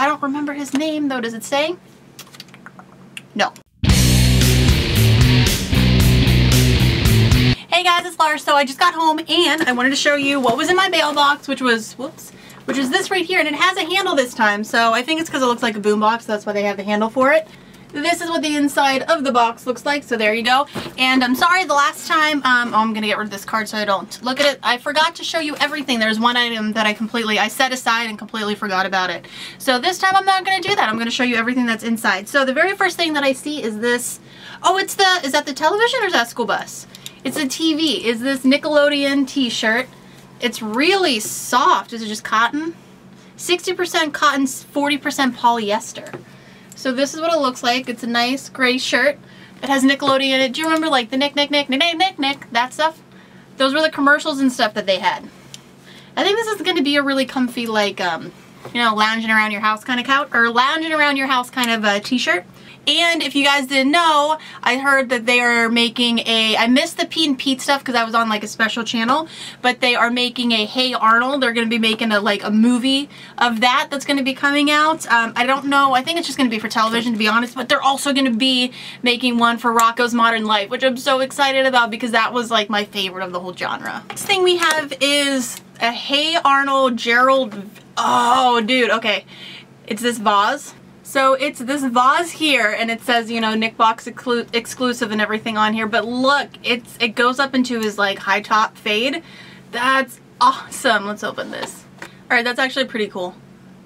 I don't remember his name though, does it say? No. Hey guys, it's Lars. So I just got home and I wanted to show you what was in my mailbox, which was, whoops, which is this right here, and it has a handle this time. So I think it's because it looks like a boombox, so that's why they have the handle for it. This is what the inside of the box looks like, so there you go. And I'm sorry, the last time, I'm gonna get rid of this card so I don't look at it. I forgot to show you everything. There's one item that I set aside and completely forgot about it. So this time I'm not gonna do that. I'm gonna show you everything that's inside. So the very first thing that I see is this, oh, it's the, is that the television or is that a school bus? It's a TV. Is this Nickelodeon t-shirt. It's really soft. Is it just cotton? 60% cotton, 40% polyester. So this is what it looks like. It's a nice gray shirt. It has Nickelodeon in it. Do you remember like the Nick, Nick, Nick, Nick, Nick, Nick, Nick, that stuff? Those were the commercials and stuff that they had. I think this is going to be a really comfy, like, you know, lounging around your house kind of couch, or lounging around your house kind of a t-shirt. And if you guys didn't know, I heard that they are making a, I missed the Pete and Pete stuff because I was on like a special channel, but they are making a Hey Arnold. They're going to be making a, like a movie of that that's going to be coming out. I don't know. I think it's just going to be for television, to be honest, but they're also going to be making one for Rocko's Modern Life, which I'm so excited about because that was like my favorite of the whole genre. Next thing we have is a Hey Arnold Gerald. Oh, dude. Okay. It's this vase. So it's this vase here, and it says, you know, Nick Box exclusive and everything on here, but look, it goes up into his like high top fade. That's awesome. Let's open this. Alright, that's actually pretty cool.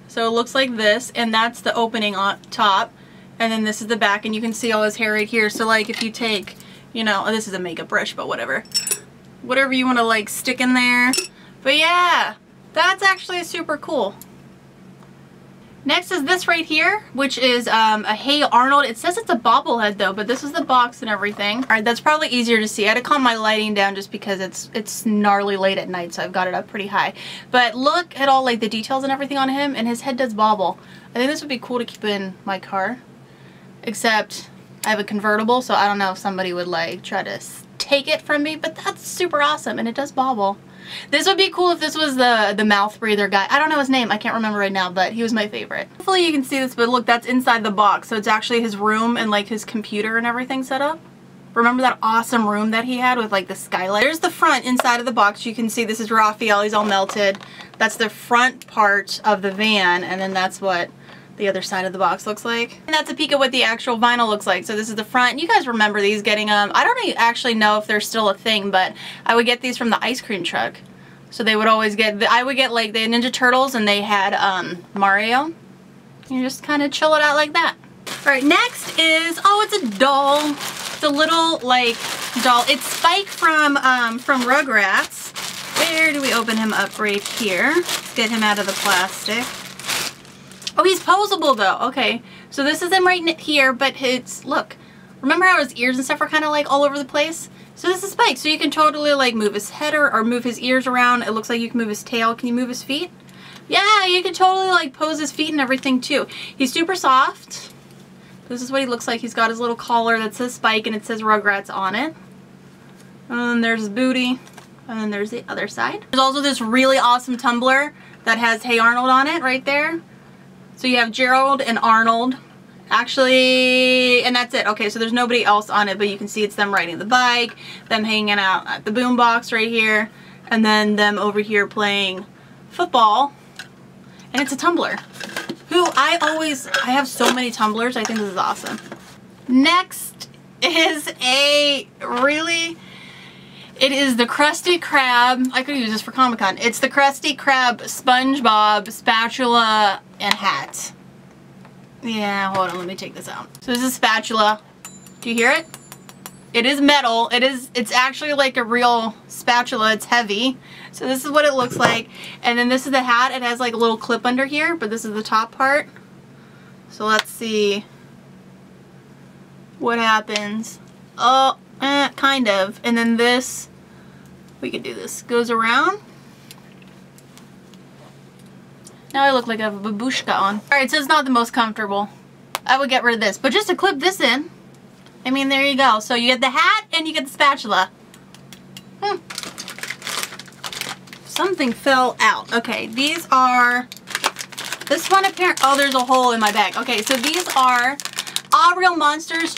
So it looks like this, and that's the opening on top, and then this is the back, and you can see all his hair right here. So like if you take, you know, oh, this is a makeup brush, but whatever. Whatever you want to like stick in there. But yeah, that's actually super cool. Next is this right here, which is a Hey Arnold. It says it's a bobblehead though, but this is the box and everything. All right, that's probably easier to see. I had to calm my lighting down just because it's gnarly late at night, so I've got it up pretty high. But look at all like the details and everything on him, and his head does bobble. I think this would be cool to keep in my car, except I have a convertible, so I don't know if somebody would like try to take it from me, but that's super awesome, and it does bobble. This would be cool if this was the mouth breather guy. I don't know his name. I can't remember right now, but he was my favorite. Hopefully you can see this, but look, that's inside the box. So it's actually his room and like his computer and everything set up. Remember that awesome room that he had with like the skylight? There's the front inside of the box. You can see this is Raphael. He's all melted. That's the front part of the van, and then that's what the other side of the box looks like. And that's a peek at what the actual vinyl looks like. So this is the front. You guys remember these getting them. I don't actually know if they're still a thing, but I would get these from the ice cream truck. So they would always get, I would get like the Ninja Turtles, and they had Mario. You just kind of chill it out like that. All right, next is, oh, it's a doll. It's a little like doll. It's Spike from Rugrats. Where do we open him up? Right here. Let's get him out of the plastic. Oh, he's posable though. Okay, so this is him right here, but it's, look, remember how his ears and stuff were kind of like all over the place? So this is Spike, so you can totally like move his head or move his ears around. It looks like you can move his tail. Can you move his feet? Yeah, you can totally like pose his feet and everything too. He's super soft. This is what he looks like. He's got his little collar that says Spike and it says Rugrats on it. And there's his booty. And then there's the other side. There's also this really awesome tumbler that has Hey Arnold on it right there. So you have Gerald and Arnold, actually, and that's it. Okay, so there's nobody else on it, but you can see it's them riding the bike, them hanging out at the boombox right here, and then them over here playing football, and it's a tumbler. Who I have so many tumblers, I think this is awesome. Next is it is the Krusty Krab. I could use this for Comic-Con. It's the Krusty Krab SpongeBob spatula and hat. Yeah, hold on, let me take this out. So this is a spatula. Do you hear it? It is metal. It's actually like a real spatula. It's heavy. So this is what it looks like. And then this is the hat. It has like a little clip under here, but this is the top part. So let's see what happens. Oh. Kind of. And then this, we could do this, goes around. Now I look like I have a babushka on. Alright, so it's not the most comfortable. I would get rid of this, but just to clip this in, I mean, there you go. So you get the hat and you get the spatula. Something fell out. Okay, these are This one apparently, oh, there's a hole in my bag. Okay, so these are Ahh Real Monsters.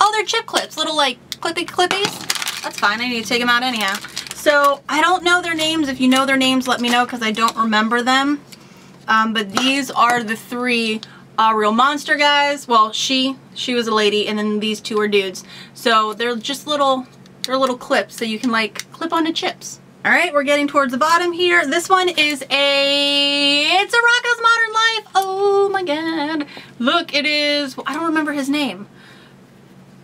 Oh, they're chip clips, little like clippies. That's fine, I need to take them out anyhow. So I don't know their names. If you know their names, let me know because I don't remember them. But these are the three Ahh Real Monster guys. Well, she was a lady, and then these two are dudes. So they're just little, they're little clips, so you can like clip onto chips. All right, we're getting towards the bottom here. This one is it's a Rocko's Modern Life. Oh my God. Look, it is, I don't remember his name.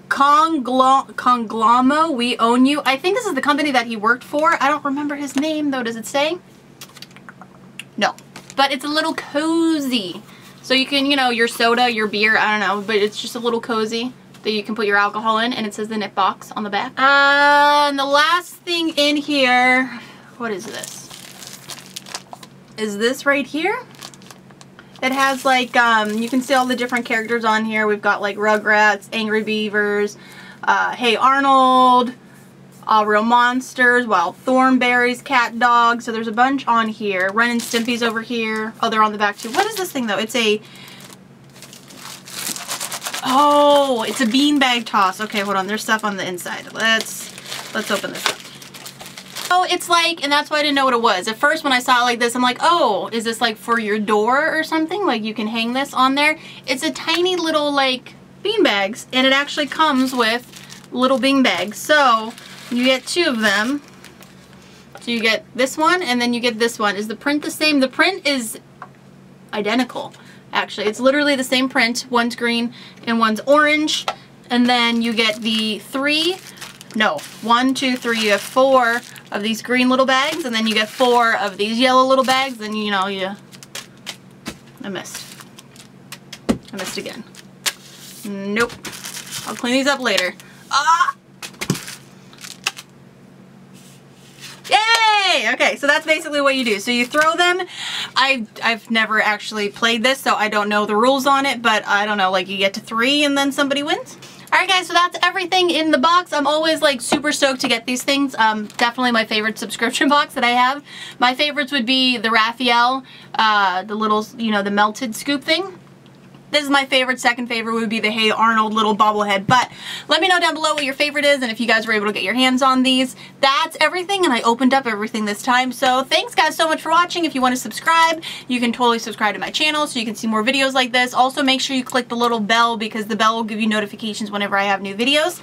Conglomo, We Own You. I think this is the company that he worked for. I don't remember his name though, does it say? No, but it's a little cozy. So you can, you know, your soda, your beer, I don't know, but it's just a little cozy that you can put your alcohol in, and it says the Nick Box on the back. And the last thing in here, what is this? Is this right here? It has like, you can see all the different characters on here. We've got like Rugrats, Angry Beavers, Hey Arnold, Ahh Real Monsters, Wild Thornberries, Cat Dogs. So there's a bunch on here. Ren and Stimpy's over here. Oh, they're on the back too. What is this thing though? It's a, oh, it's a beanbag toss. Okay, hold on. There's stuff on the inside. Let's open this up. Oh, it's like, and that's why I didn't know what it was. At first when I saw it like this, I'm like, oh, is this like for your door or something? Like you can hang this on there. It's a tiny little like beanbags, and it actually comes with little beanbags. So you get two of them. So you get this one, and then you get this one. Is the print the same? The print is identical, actually. It's literally the same print. One's green and one's orange. And then you get the three, no, 1, 2, 3, you have four of these green little bags, and then you get four of these yellow little bags, and you know, I missed. I missed again. Nope. I'll clean these up later. Ah! Yay! Okay, so that's basically what you do. So you throw them. I've never actually played this, so I don't know the rules on it, but I don't know, like you get to three and then somebody wins. Alright guys, so that's everything in the box. I'm always like super stoked to get these things. Definitely my favorite subscription box that I have. My favorites would be the Raphael, the little, you know, the melted scoop thing. This is my favorite. Second favorite would be the Hey Arnold little bobblehead. But let me know down below what your favorite is and if you guys were able to get your hands on these. That's everything, and I opened up everything this time. So thanks guys so much for watching. If you want to subscribe, you can totally subscribe to my channel so you can see more videos like this. Also make sure you click the little bell because the bell will give you notifications whenever I have new videos.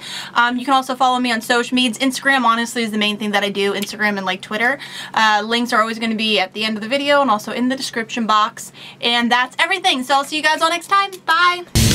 You can also follow me on social medias. Instagram honestly is the main thing that I do. Instagram and like Twitter. Links are always going to be at the end of the video and also in the description box. And that's everything. So I'll see you guys all next time. Bye.